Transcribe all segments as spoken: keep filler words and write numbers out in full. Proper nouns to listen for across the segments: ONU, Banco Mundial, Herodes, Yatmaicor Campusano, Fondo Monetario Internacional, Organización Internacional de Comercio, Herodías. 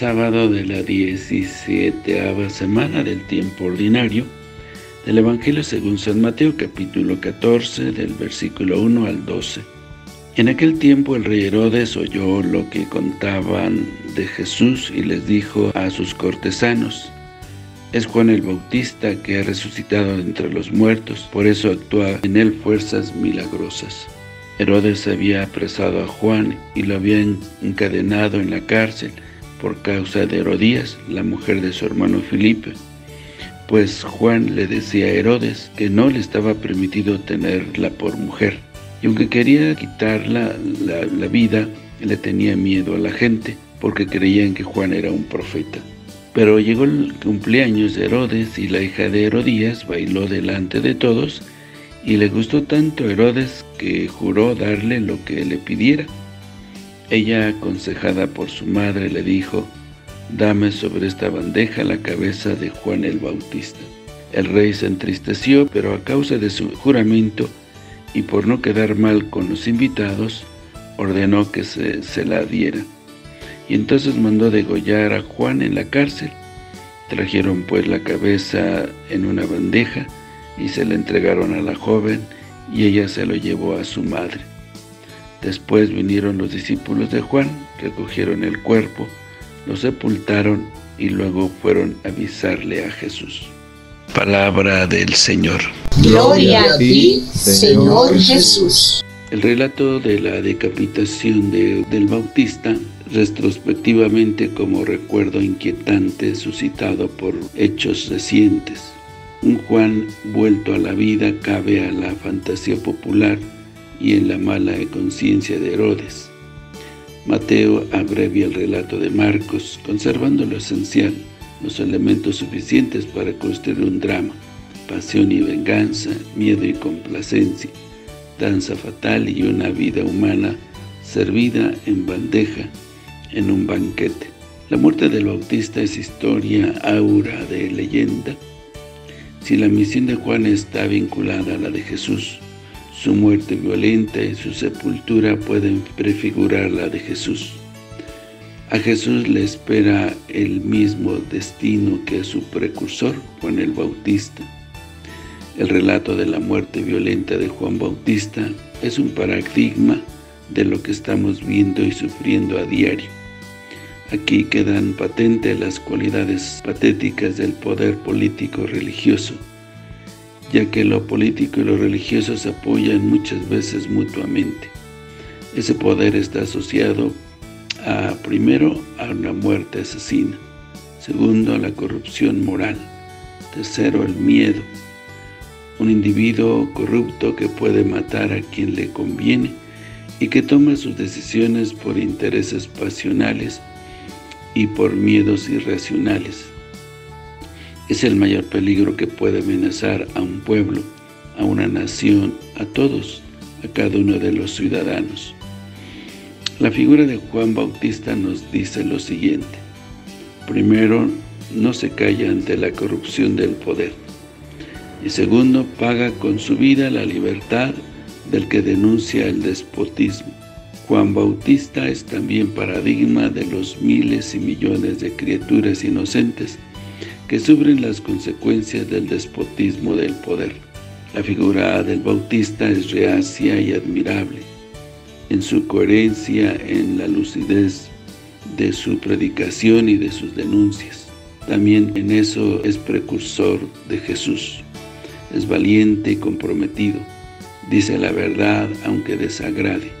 sábado de la diecisiete semana del tiempo ordinario del Evangelio según San Mateo, capítulo catorce, del versículo uno al doce. En aquel tiempo el rey Herodes oyó lo que contaban de Jesús y les dijo a sus cortesanos: «Es Juan el Bautista que ha resucitado entre los muertos, por eso actúa en él fuerzas milagrosas». Herodes había apresado a Juan y lo había encadenado en la cárcel por causa de Herodías, la mujer de su hermano Filipe, pues Juan le decía a Herodes que no le estaba permitido tenerla por mujer, y aunque quería quitarla la, la vida, le tenía miedo a la gente, porque creían que Juan era un profeta. Pero llegó el cumpleaños de Herodes, y la hija de Herodías bailó delante de todos, y le gustó tanto a Herodes que juró darle lo que le pidiera. Ella, aconsejada por su madre, le dijo: «Dame sobre esta bandeja la cabeza de Juan el Bautista». El rey se entristeció, pero a causa de su juramento y por no quedar mal con los invitados, ordenó que se, se la diera. Y entonces mandó degollar a Juan en la cárcel. Trajeron pues la cabeza en una bandeja y se la entregaron a la joven, y ella se lo llevó a su madre. Después vinieron los discípulos de Juan, recogieron el cuerpo, lo sepultaron y luego fueron a avisarle a Jesús. Palabra del Señor. Gloria a ti, Señor Jesús. El relato de la decapitación de, del Bautista, retrospectivamente como recuerdo inquietante suscitado por hechos recientes. Un Juan vuelto a la vida cabe a la fantasía popular y en la mala conciencia de Herodes. Mateo abrevia el relato de Marcos, conservando lo esencial, los elementos suficientes para construir un drama: pasión y venganza, miedo y complacencia, danza fatal y una vida humana servida en bandeja en un banquete. La muerte del Bautista es historia aura de leyenda. Si la misión de Juan está vinculada a la de Jesús, su muerte violenta y su sepultura pueden prefigurar la de Jesús. A Jesús le espera el mismo destino que a su precursor, Juan el Bautista. El relato de la muerte violenta de Juan Bautista es un paradigma de lo que estamos viendo y sufriendo a diario. Aquí quedan patentes las cualidades patéticas del poder político-religioso, ya que lo político y lo religioso se apoyan muchas veces mutuamente. Ese poder está asociado a, primero, a una muerte asesina; segundo, a la corrupción moral; tercero, el miedo. Un individuo corrupto que puede matar a quien le conviene y que toma sus decisiones por intereses pasionales y por miedos irracionales. Es el mayor peligro que puede amenazar a un pueblo, a una nación, a todos, a cada uno de los ciudadanos. La figura de Juan Bautista nos dice lo siguiente: primero, no se calla ante la corrupción del poder, y segundo, paga con su vida la libertad del que denuncia el despotismo. Juan Bautista es también paradigma de los miles y millones de criaturas inocentes que sufren las consecuencias del despotismo del poder. La figura del Bautista es reacia y admirable en su coherencia, en la lucidez de su predicación y de sus denuncias. También en eso es precursor de Jesús. Es valiente y comprometido. Dice la verdad aunque desagrade.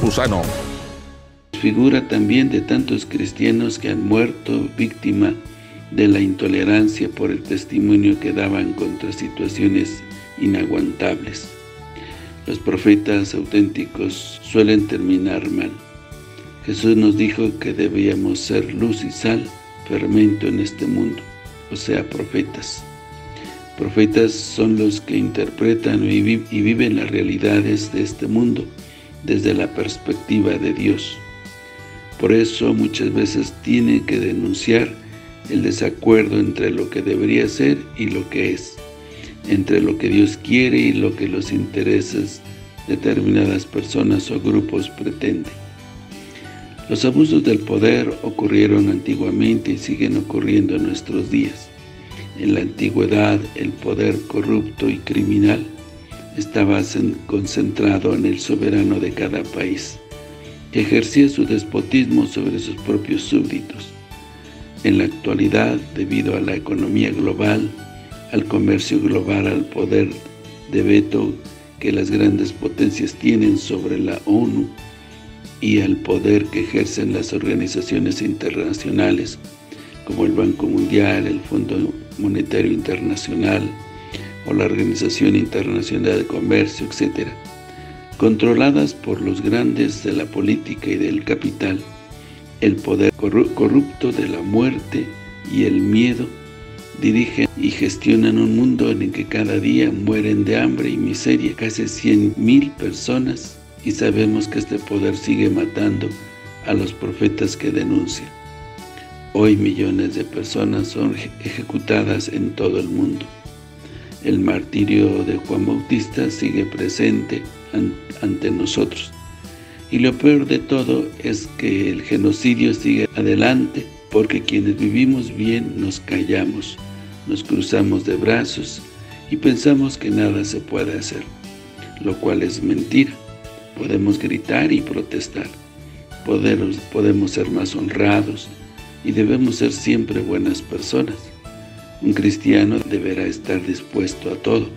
Campusano. Figura también de tantos cristianos que han muerto víctima de la intolerancia por el testimonio que daban contra situaciones inaguantables. Los profetas auténticos suelen terminar mal. Jesús nos dijo que debíamos ser luz y sal, fermento en este mundo, o sea, profetas. Profetas son los que interpretan y viven las realidades de este mundo desde la perspectiva de Dios. Por eso muchas veces tienen que denunciar el desacuerdo entre lo que debería ser y lo que es, entre lo que Dios quiere y lo que los intereses de determinadas personas o grupos pretenden. Los abusos del poder ocurrieron antiguamente y siguen ocurriendo en nuestros días. En la antigüedad, el poder corrupto y criminal estaba concentrado en el soberano de cada país, que ejercía su despotismo sobre sus propios súbditos. En la actualidad, debido a la economía global, al comercio global, al poder de veto que las grandes potencias tienen sobre la ONU y al poder que ejercen las organizaciones internacionales, como el Banco Mundial, el Fondo Monetario Internacional o la Organización Internacional de Comercio, etcétera, controladas por los grandes de la política y del capital, el poder corrupto de la muerte y el miedo dirigen y gestionan un mundo en el que cada día mueren de hambre y miseria casi cien mil personas, y sabemos que este poder sigue matando a los profetas que denuncian. Hoy millones de personas son ejecutadas en todo el mundo. El martirio de Juan Bautista sigue presente ante nosotros. Y lo peor de todo es que el genocidio sigue adelante, porque quienes vivimos bien nos callamos, nos cruzamos de brazos y pensamos que nada se puede hacer, lo cual es mentira. Podemos gritar y protestar, podemos, podemos ser más honrados, y debemos ser siempre buenas personas. Un cristiano deberá estar dispuesto a todo.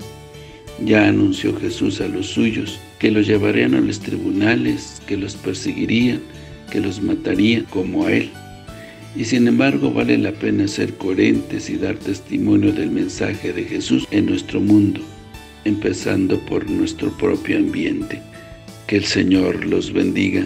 Ya anunció Jesús a los suyos que los llevarían a los tribunales, que los perseguirían, que los matarían como a él. Y sin embargo vale la pena ser coherentes y dar testimonio del mensaje de Jesús en nuestro mundo, empezando por nuestro propio ambiente. Que el Señor los bendiga.